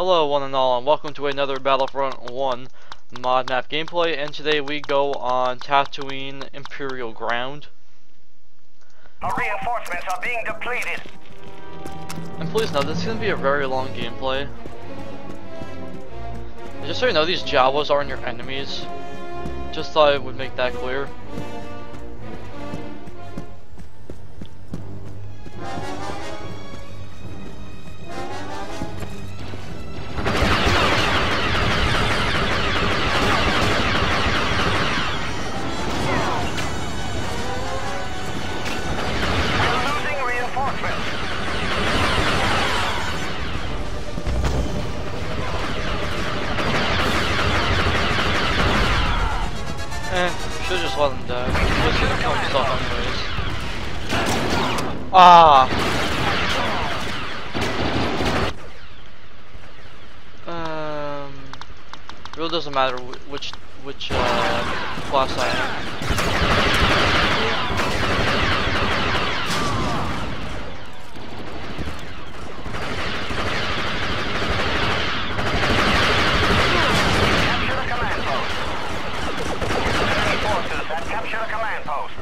Hello one and all, and welcome to another Battlefront 1 mod map gameplay, and today we go on Tatooine Imperial Ground. Our reinforcements are being depleted. And please note, this is going to be a very long gameplay. And just so you know, these Jawas aren't your enemies. Just thought I would make that clear. Should've just let him die. He was gonna kill himself anyways. Really doesn't matter which class I am. Capture the command post.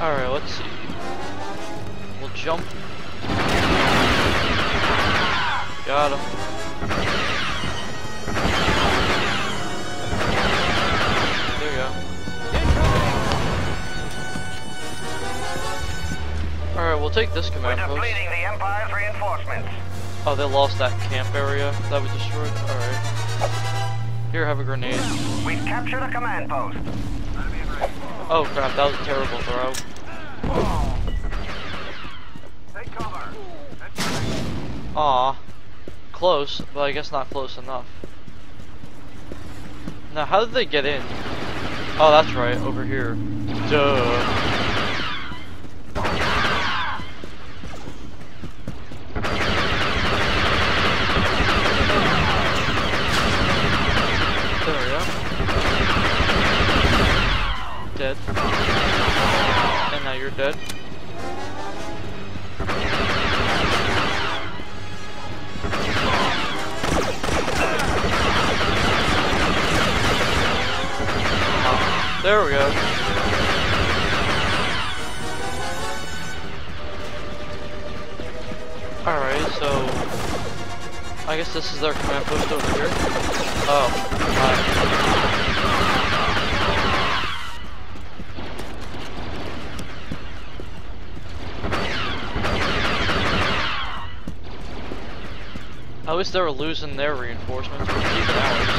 Alright, let's see. We'll jump. Got him. There you go. Alright, we'll take this command post. We're depleting the Empire's reinforcements. Oh, they lost that camp area that we destroyed? Alright. Here, have a grenade. We've captured a command post. Oh crap, that was a terrible throw. Take cover. Aw. Close, but I guess not close enough. Now, how did they get in? Oh, that's right, over here. Duh. There we go. Dead. And now you're dead. There we go. Alright, so I guess this is their command post over here. Oh, hi. At least they were losing their reinforcements for keeping ours.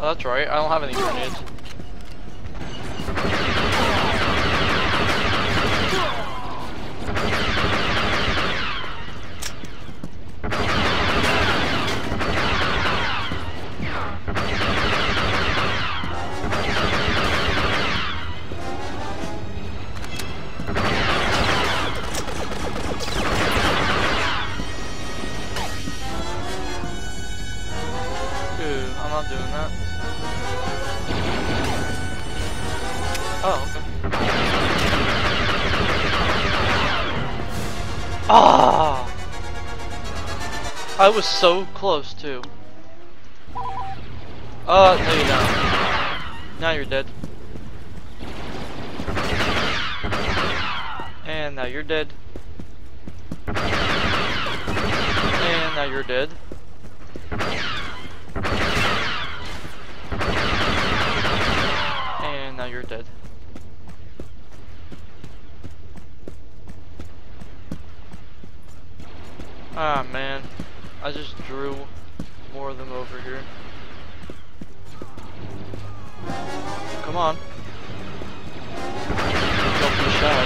Oh, that's right, I don't have any grenades. Dude, I'm not doing that. Oh, okay. Ah! I was so close, too. No you don't. Now you're dead. And now you're dead. And now you're dead. And now you're dead. Ah man, I just drew more of them over here. Come on. Don't be shy.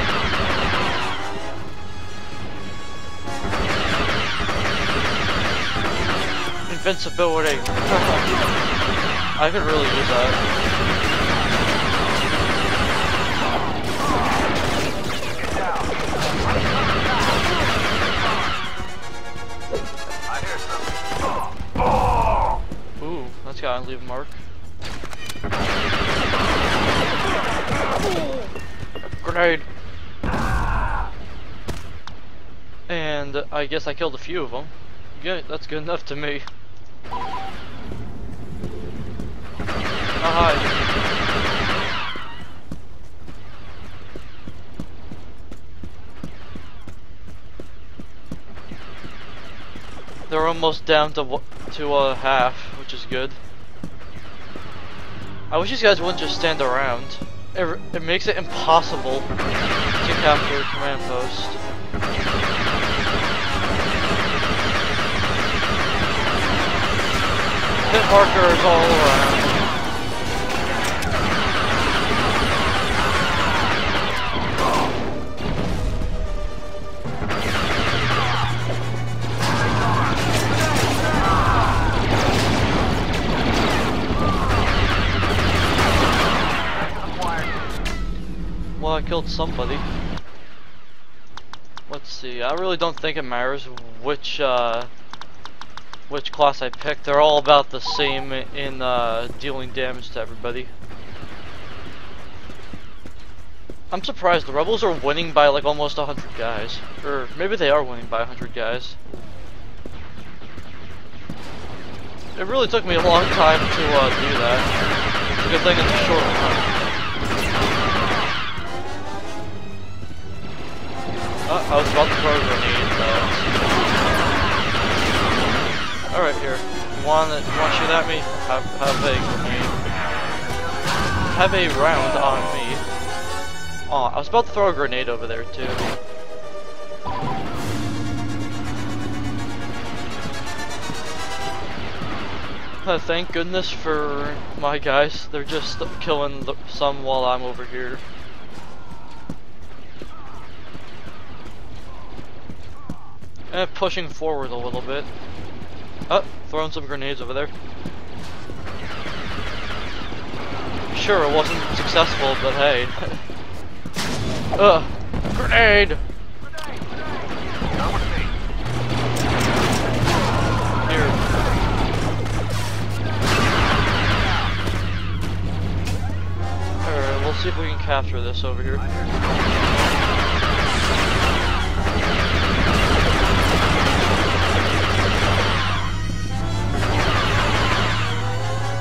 Invincibility. I could really use that. That's gotta leave a mark. Grenade! grenade! And I guess I killed a few of them. Yeah, that's good enough to me. They're almost down to half, which is good. I wish these guys wouldn't just stand around. It makes it impossible to capture a command post. Hit markers all around. Well, I killed somebody. Let's see. I really don't think it matters which class I picked. They're all about the same in dealing damage to everybody. I'm surprised the rebels are winning by like almost 100 guys, or maybe they are winning by 100 guys. It really took me a long time to do that. It's a good thing it's a short one. I was about to throw a grenade though. Alright, here. You wanna shoot at me? Have a round on me. Aw, I was about to throw a grenade over there too. Thank goodness for my guys. They're just killing some while I'm over here. And pushing forward a little bit. Oh, throwing some grenades over there. Sure, it wasn't successful, but hey. Grenade! Here. Alright, we'll see if we can capture this over here.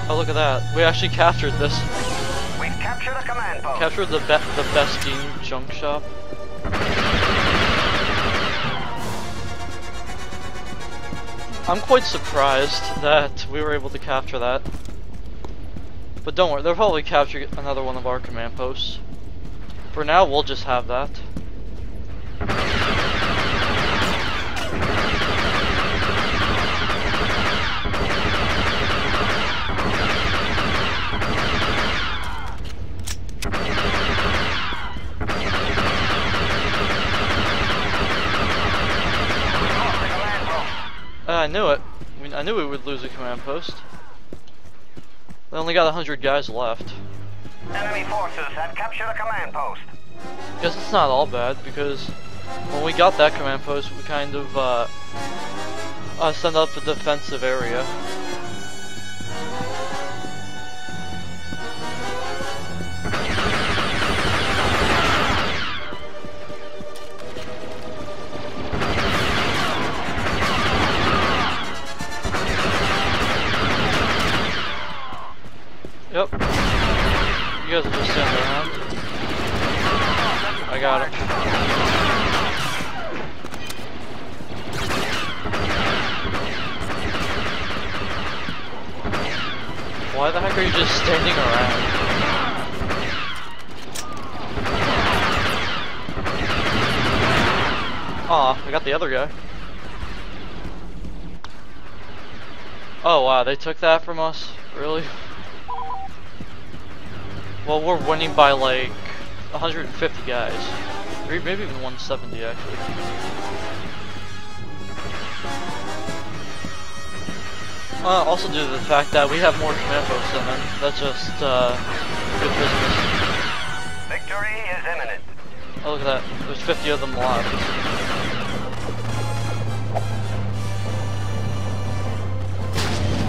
Oh, look at that. We actually captured this. We've captured a command post. Captured the best game junk shop. I'm quite surprised that we were able to capture that. But don't worry, they'll probably capture another one of our command posts. For now, we'll just have that. I knew it. I knew we would lose a command post. They only got 100 guys left. Enemy forces have captured a command post. Guess it's not all bad, because when we got that command post, we kind of sent up a defensive area. Yep. You guys are just standing around. I got him. Why the heck are you just standing around? Aw, I got the other guy. Oh wow, they took that from us? Really? Well, we're winning by like 150 guys, or maybe even 170 actually. Also due to the fact that we have more command posts than them, that's just good business. Victory is imminent. Oh, look at that! There's 50 of them left.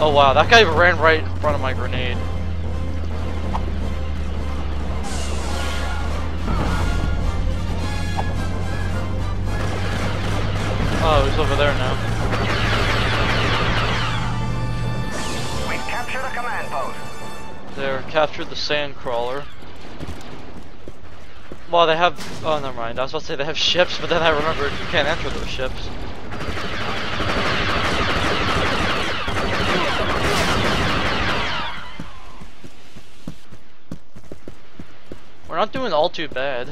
Oh wow, that guy ran right in front of my grenade. over there now. We captured a command post. They captured the sand crawler. Well, they have. Oh, never mind. I was about to say they have ships, but then I remembered you can't enter those ships. We're not doing all too bad.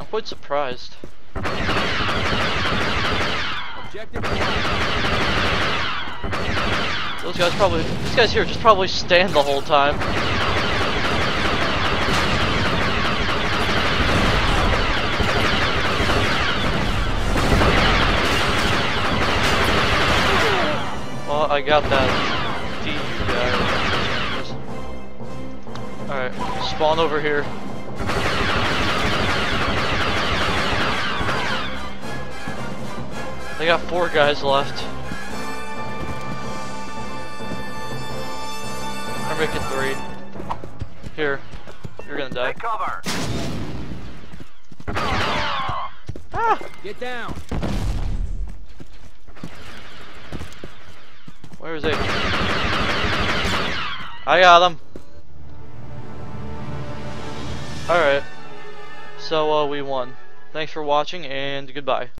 I'm quite surprised. Those guys probably, these guys here just probably stand the whole time. Well, I got that deep guy. Alright, spawn over here. They got 4 guys left. I'm making 3. Here, you're gonna die. Take cover. Ah! Get down. Where is he? I got him. All right. So we won. Thanks for watching and goodbye.